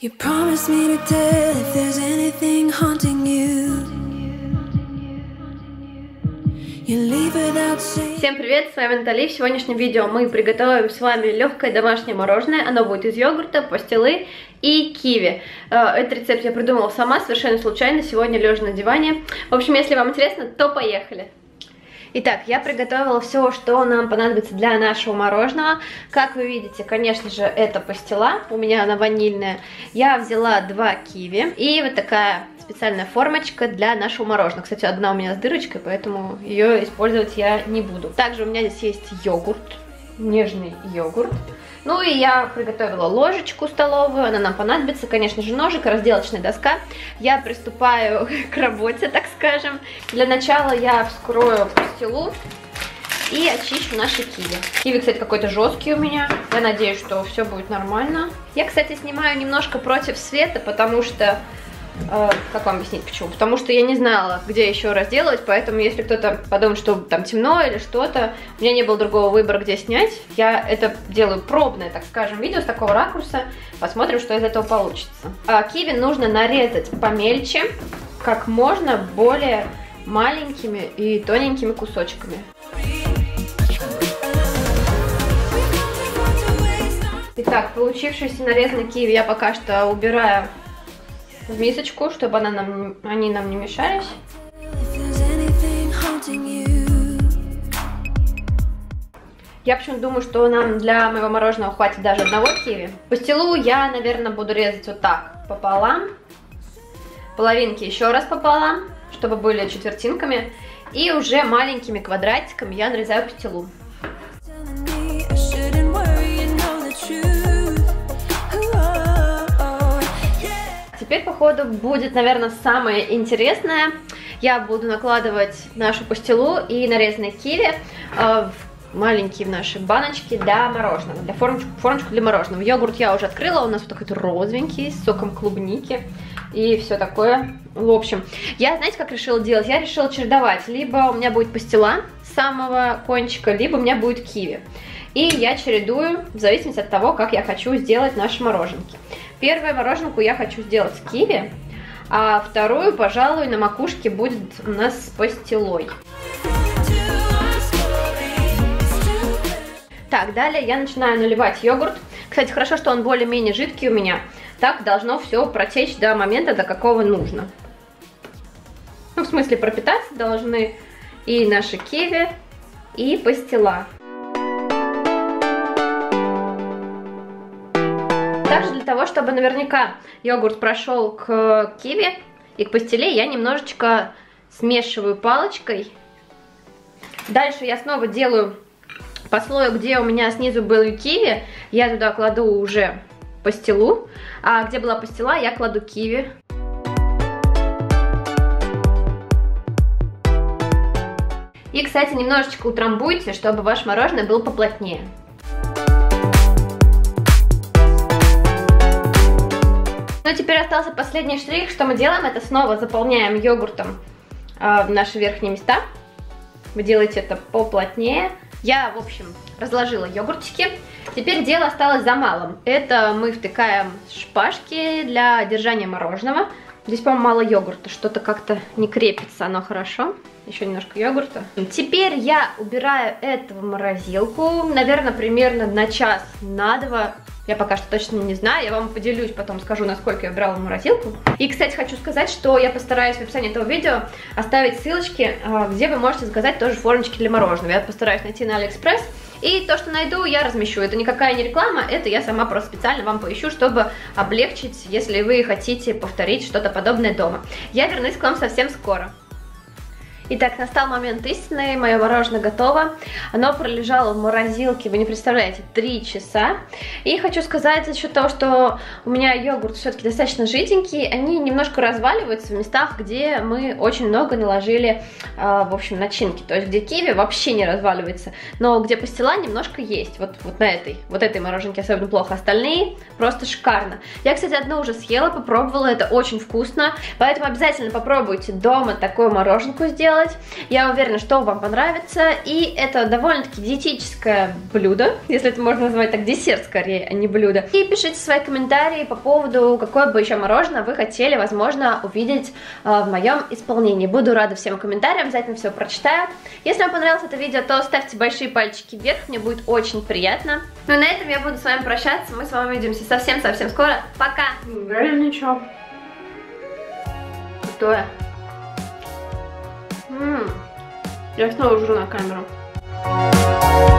You promised me to tell if there's anything haunting you. Всем привет, с вами Натали. В сегодняшнем видео мы приготовим с вами легкое домашнее мороженое. Оно будет из йогурта, пастилы и киви. Этот рецепт я придумала сама, совершенно случайно, сегодня лежа на диване. В общем, если вам интересно, то поехали. Итак, я приготовила все, что нам понадобится для нашего мороженого. Как вы видите, конечно же, это пастила, у меня она ванильная. Я взяла 2 киви и вот такая специальная формочка для нашего мороженого. Кстати, одна у меня с дырочкой, поэтому ее использовать я не буду. Также у меня здесь есть йогурт, нежный йогурт. Ну и я приготовила ложечку столовую, она нам понадобится, конечно же, ножик, разделочная доска. Я приступаю к работе, так скажем. Для начала я вскрою пастилу и очищу наши киви. Киви, кстати, какой-то жесткий у меня. Я надеюсь, что все будет нормально. Я, кстати, снимаю немножко против света, потому что... как вам объяснить, почему? Потому что я не знала, где еще разделывать, поэтому если кто-то подумает, что там темно или что-то, у меня не было другого выбора, где снять. Я это делаю пробное, так скажем, видео с такого ракурса. Посмотрим, что из этого получится. Киви нужно нарезать помельче, как можно более маленькими и тоненькими кусочками. Итак, получившиеся нарезанные киви я пока что убираю в мисочку, чтобы они нам не мешались. Я почему-то думаю, что нам для моего мороженого хватит даже одного киви. Пастилу я, наверное, буду резать вот так, пополам. Половинки еще раз пополам, чтобы были четвертинками. И уже маленькими квадратиками я нарезаю пастилу. Теперь, походу, будет, наверное, самое интересное. Я буду накладывать нашу пастилу и нарезанные киви в маленькие наши баночки для мороженого, для формочку для мороженого. Йогурт я уже открыла, у нас вот такой розовенький, с соком клубники и все такое. В общем, я, знаете, как решила делать? Я решила чередовать. Либо у меня будет пастила с самого кончика, либо у меня будет киви. И я чередую в зависимости от того, как я хочу сделать наши мороженки. Первую мороженку я хочу сделать с киви, а вторую, пожалуй, на макушке будет у нас с пастилой. Так, далее я начинаю наливать йогурт. Кстати, хорошо, что он более-менее жидкий у меня. Так должно все протечь до момента, до какого нужно. Ну, в смысле, пропитаться должны и наши киви, и пастила. Также для того, чтобы наверняка йогурт прошел к киви и к пастиле, я немножечко смешиваю палочкой. Дальше я снова делаю по слою, где у меня снизу был киви, я туда кладу уже пастилу, а где была пастила, я кладу киви. И, кстати, немножечко утрамбуйте, чтобы ваше мороженое было поплотнее. Ну, теперь остался последний штрих. Что мы делаем? Это снова заполняем йогуртом наши верхние места. Вы делаете это поплотнее. Я, в общем, разложила йогуртики. Теперь дело осталось за малым. Это мы втыкаем шпажки для держания мороженого. Здесь, по-моему, мало йогурта. Что-то как-то не крепится, оно хорошо. Еще немножко йогурта. Теперь я убираю это в морозилку. Наверное, примерно на час, на 2. Я пока что точно не знаю, я вам поделюсь, потом скажу, насколько я брала в морозилку. И, кстати, хочу сказать, что я постараюсь в описании этого видео оставить ссылочки, где вы можете заказать тоже формочки для мороженого. Я постараюсь найти на Алиэкспресс, и то, что найду, я размещу. Это никакая не реклама, это я сама просто специально вам поищу, чтобы облегчить, если вы хотите повторить что-то подобное дома. Я вернусь к вам совсем скоро. Итак, настал момент истины, мое мороженое готово. Оно пролежало в морозилке, вы не представляете, 3 часа. И хочу сказать, за счет того, что у меня йогурт все-таки достаточно жиденький, они немножко разваливаются в местах, где мы очень много наложили, в общем, начинки. То есть, где киви вообще не разваливается, но где пастила немножко есть. Вот на этой, мороженке особенно плохо, остальные просто шикарно. Я, кстати, одну уже съела, попробовала, это очень вкусно. Поэтому обязательно попробуйте дома такую мороженку сделать. делать. Я уверена, что вам понравится. И это довольно-таки диетическое блюдо, если это можно назвать так, десерт скорее, а не блюдо. И пишите свои комментарии по поводу, какое бы еще мороженое вы хотели, возможно, увидеть в моем исполнении. Буду рада всем комментариям, обязательно все прочитаю. Если вам понравилось это видео, то ставьте большие пальчики вверх, мне будет очень приятно. Ну и на этом я буду с вами прощаться, мы с вами увидимся совсем-совсем скоро. Пока! Реально ничего. Крутое. Я снова жру на камеру.